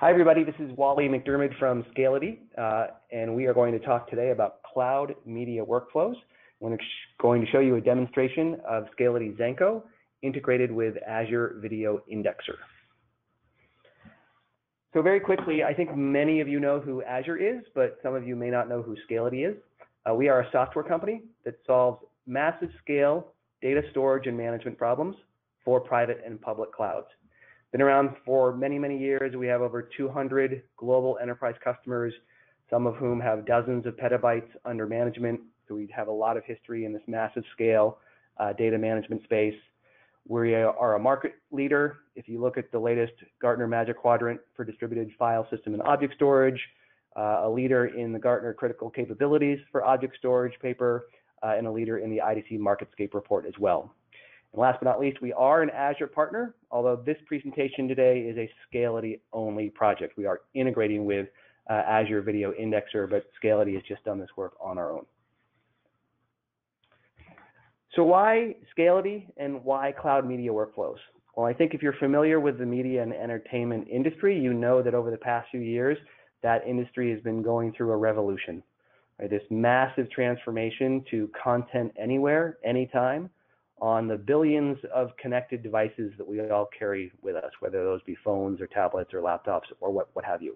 Hi, everybody. This is Wally McDermott from Scality, and we are going to talk today about cloud media workflows. I'm going to show you a demonstration of Scality Zenko integrated with Azure Video Indexer. So very quickly, I think many of you know who Azure is, but some of you may not know who Scality is. We are a software company that solves massive scale data storage and management problems for private and public clouds. Been around for many, many years. We have over 200 global enterprise customers, some of whom have dozens of petabytes under management. So we have a lot of history in this massive scale data management space. We are a market leader. If you look at the latest Gartner Magic Quadrant for distributed file system and object storage, a leader in the Gartner critical capabilities for object storage paper, and a leader in the IDC MarketScape report as well. And last but not least, we are an Azure partner, although this presentation today is a Scality only project. We are integrating with Azure Video Indexer, but Scality has just done this work on our own. So why Scality and why cloud media workflows? Well, I think if you're familiar with the media and entertainment industry, you know that over the past few years, that industry has been going through a revolution, right? This massive transformation to content anywhere, anytime, on the billions of connected devices that we all carry with us, whether those be phones or tablets or laptops or what have you.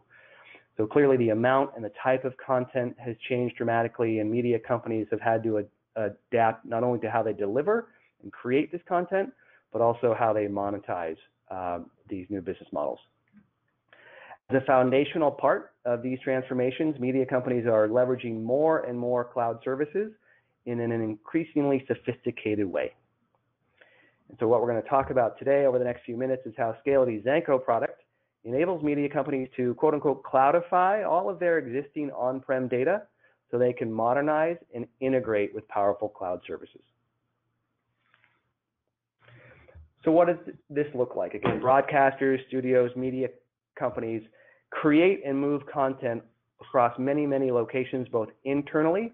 So clearly the amount and the type of content has changed dramatically, and media companies have had to adapt not only to how they deliver and create this content, but also how they monetize these new business models. As a foundational part of these transformations, media companies are leveraging more and more cloud services in an increasingly sophisticated way. And so what we're going to talk about today over the next few minutes is how Scality's Zenko product enables media companies to quote unquote cloudify all of their existing on-prem data, so they can modernize and integrate with powerful cloud services. So what does this look like? Again, broadcasters, studios, media companies create and move content across many, many locations, both internally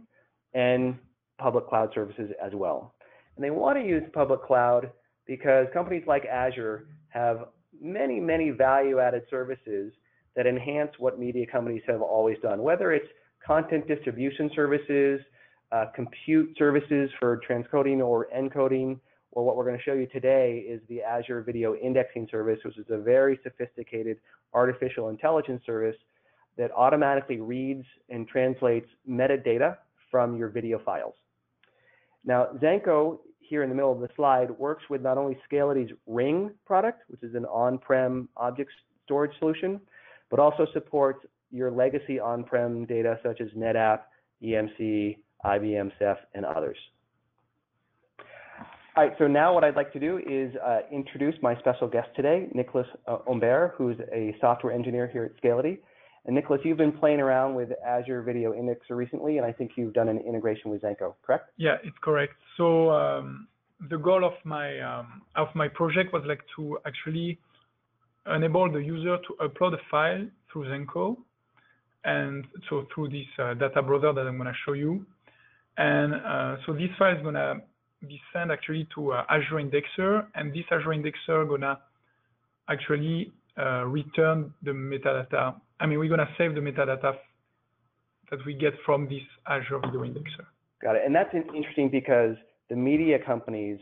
and public cloud services as well. And they want to use public cloud because companies like Azure have many, many value-added services that enhance what media companies have always done, whether it's content distribution services, compute services for transcoding or encoding, or what we're going to show you today is the Azure Video Indexing service, which is a very sophisticated artificial intelligence service that automatically reads and translates metadata from your video files. Now, Zenko, here in the middle of the slide, works with not only Scality's Ring product, which is an on-prem object storage solution, but also supports your legacy on-prem data such as NetApp, EMC, IBM Ceph, and others. All right, so now what I'd like to do is introduce my special guest today, Nicholas Humbert, who's a software engineer here at Scality. And Nicholas, you've been playing around with Azure Video Indexer recently, and I think you've done an integration with Zenko, correct? Yeah, it's correct. So the goal of my project was like to actually enable the user to upload a file through Zenko, and so through this data browser that I'm going to show you. And so this file is going to be sent actually to Azure Indexer, and this Azure Indexer going to actually return the metadata. I mean, we're going to save the metadata that we get from this Azure Video Indexer. Got it. And that's interesting because the media companies,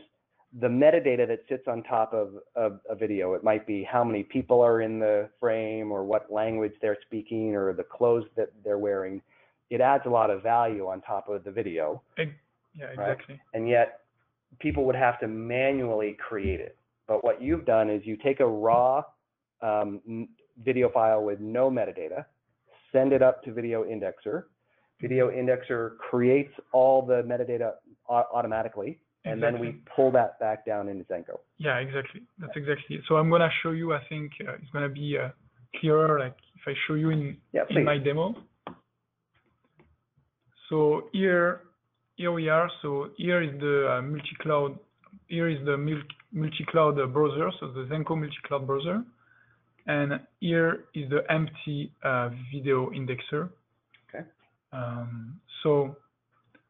the metadata that sits on top of a video, it might be how many people are in the frame or what language they're speaking or the clothes that they're wearing, it adds a lot of value on top of the video. Yeah, exactly. Right? And yet people would have to manually create it. But what you've done is you take a raw video file with no metadata, send it up to Video Indexer. Video Indexer creates all the metadata automatically. And exactly. Then we pull that back down into Zenko. Yeah, exactly. That's exactly it. So I'm going to show you, I think it's going to be clearer, like if I show you in my demo. So here we are. So here is the multi-cloud. Here is the multi-cloud browser. So the Zenko multi-cloud browser. And here is the empty video indexer. Okay. So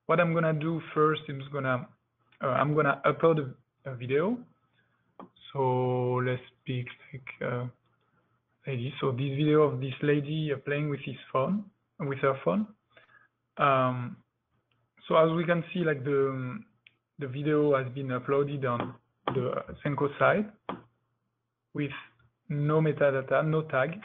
what I'm going to do first is I'm going to upload a video. So let's pick like lady. So this video of this lady playing with his phone, with her phone. So as we can see, like the video has been uploaded on the Zenko side with no metadata, no tag.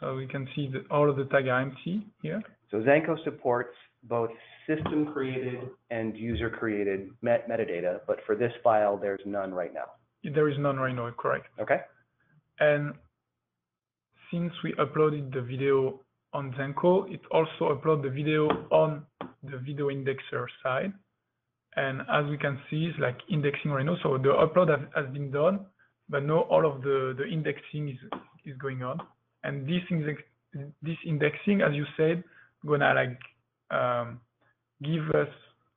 So we can see that all of the tags are empty here. So Zenko supports both system created and user created metadata, but for this file, there's none right now. There is none right now, correct. Okay. And since we uploaded the video on Zenko, it also uploads the video on the video indexer side. And as we can see, it's like indexing right now. So the upload has been done, but now all of the indexing is going on. And this indexing, as you said, gonna like give us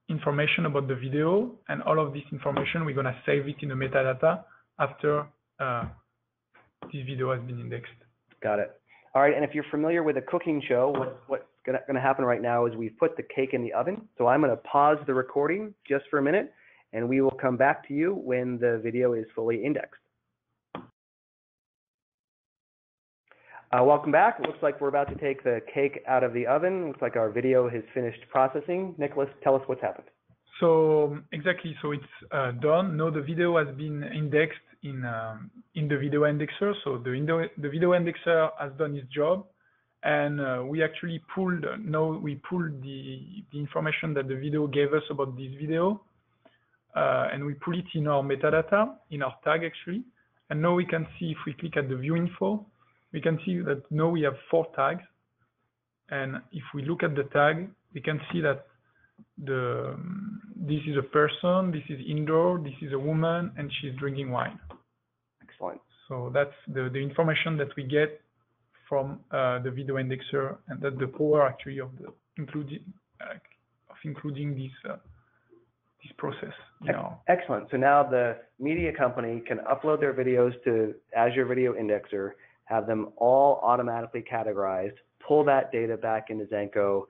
information about the video, and all of this information, we're gonna save it in the metadata after this video has been indexed. Got it. All right, and if you're familiar with a cooking show, what's gonna happen right now is we've put the cake in the oven. So I'm gonna pause the recording just for a minute, and we will come back to you when the video is fully indexed. Welcome back. It looks like we're about to take the cake out of the oven. It looks like our video has finished processing. Nicholas, tell us what's happened. So exactly. So it's done. Now the video has been indexed in the video indexer. So the video indexer has done its job, and we actually pulled. Now we pulled the information that the video gave us about this video, and we pull it in our metadata, in our tag actually. And now we can see if we click at the view info. We can see that now we have 4 tags, and if we look at the tag, we can see that this is a person, this is indoor, this is a woman, and she's drinking wine. Excellent. So that's the information that we get from the video indexer, and that's the power actually of including this process. Excellent. So now the media company can upload their videos to Azure Video Indexer, have them all automatically categorized, pull that data back into Zenko,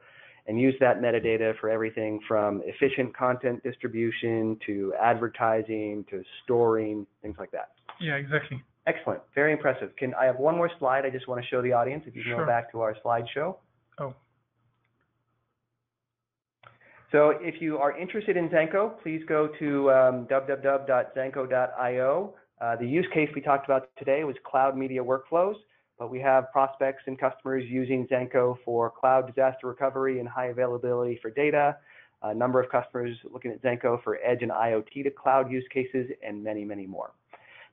and use that metadata for everything from efficient content distribution to advertising to storing, things like that. Yeah, exactly. Excellent. Very impressive. Can I have one more slide? I just want to show the audience, if you can go back to our slideshow. Oh. So if you are interested in Zenko, please go to www.zenko.io. The use case we talked about today was cloud media workflows, but we have prospects and customers using Zenko for cloud disaster recovery and high availability for data, a number of customers looking at Zenko for edge and IoT to cloud use cases, and many, many more.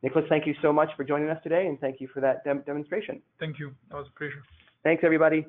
Nicholas, thank you so much for joining us today, and thank you for that demonstration. Thank you. That was a pleasure. Thanks, everybody.